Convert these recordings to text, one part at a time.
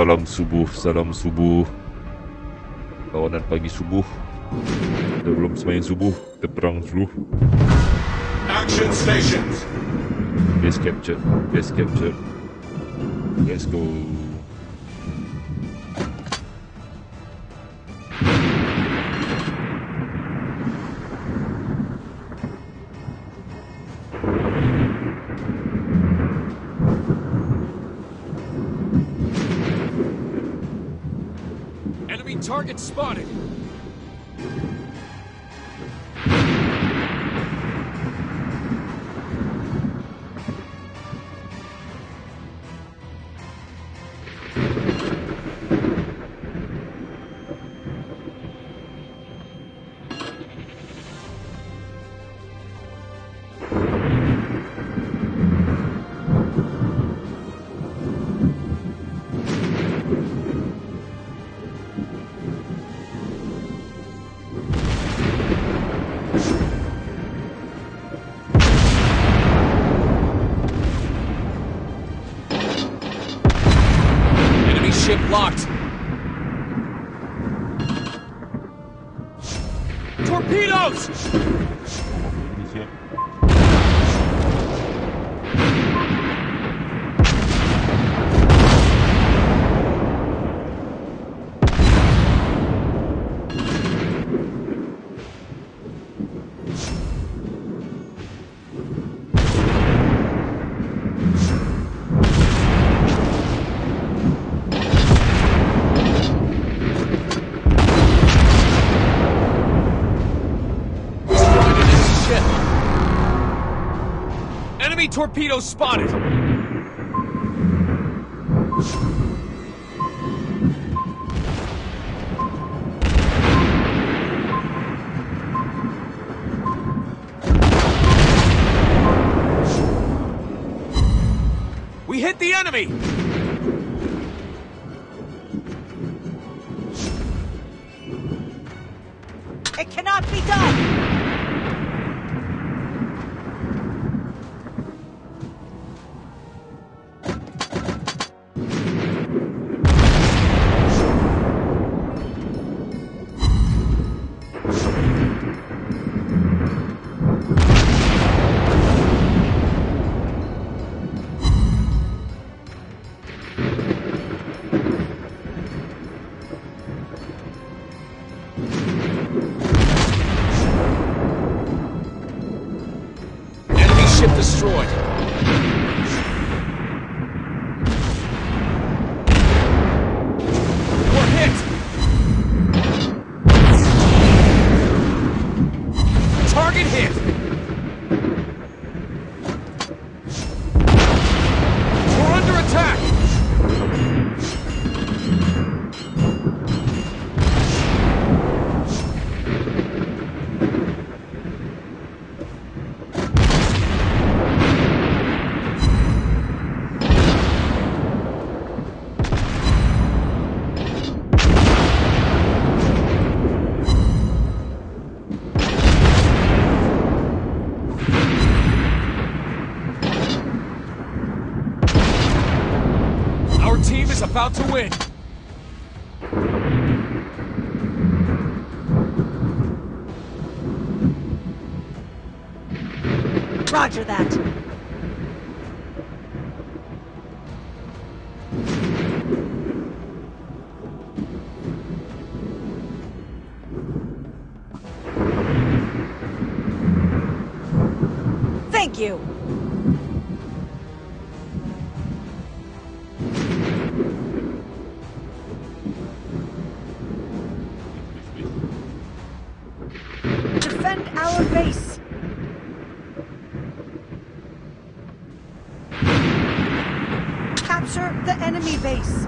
Salam subuh Kawanan pagi subuh. Kita belum sembahyang subuh, kita perang dulu. Action stations. Base captured, base captured. Let's go. Enemy target spotted. Locked. Torpedoes! Torpedo spotted. We hit the enemy. It cannot be done. About to win. Roger that. Thank you. Base.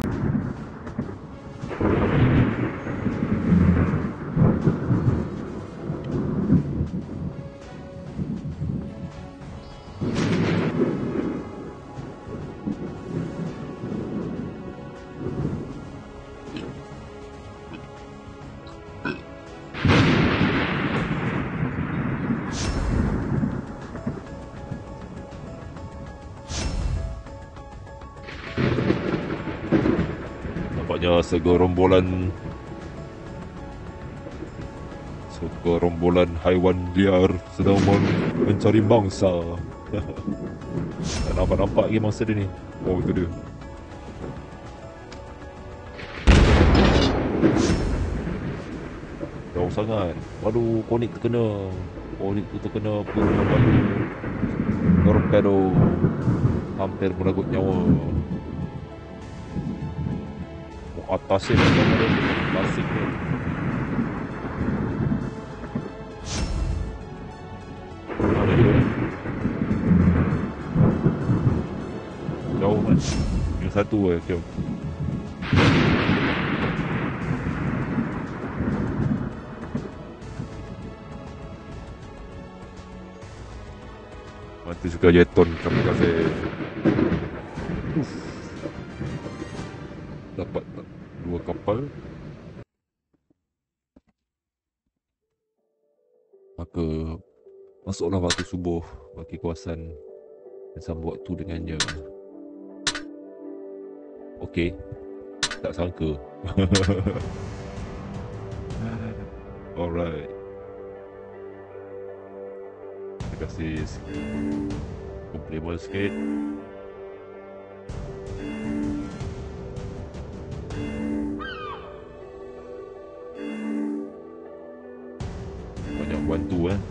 nampaknya segerombolan haiwan liar sedang mencari mangsa. Tak nampak-nampak lagi mangsa dia ni. Oh, itu dia. Jauh sangat. Aduh, konik terkena. Konik tu terkena peluru batu. Torpedo hampir meragut nyawa. Oh, atasnya macam ada plastik ni. Ada dia. Jauh kan? Yang satu lah. Okay. Mati suka jeton. Terima kasih. Dapat tak? 2 kapal. Maka masuklah waktu subuh bagi kawasan dan sambut waktu dengannya. Okey, tak sangka. Alright, terima kasih. Compliment sikit. Banyak bantu.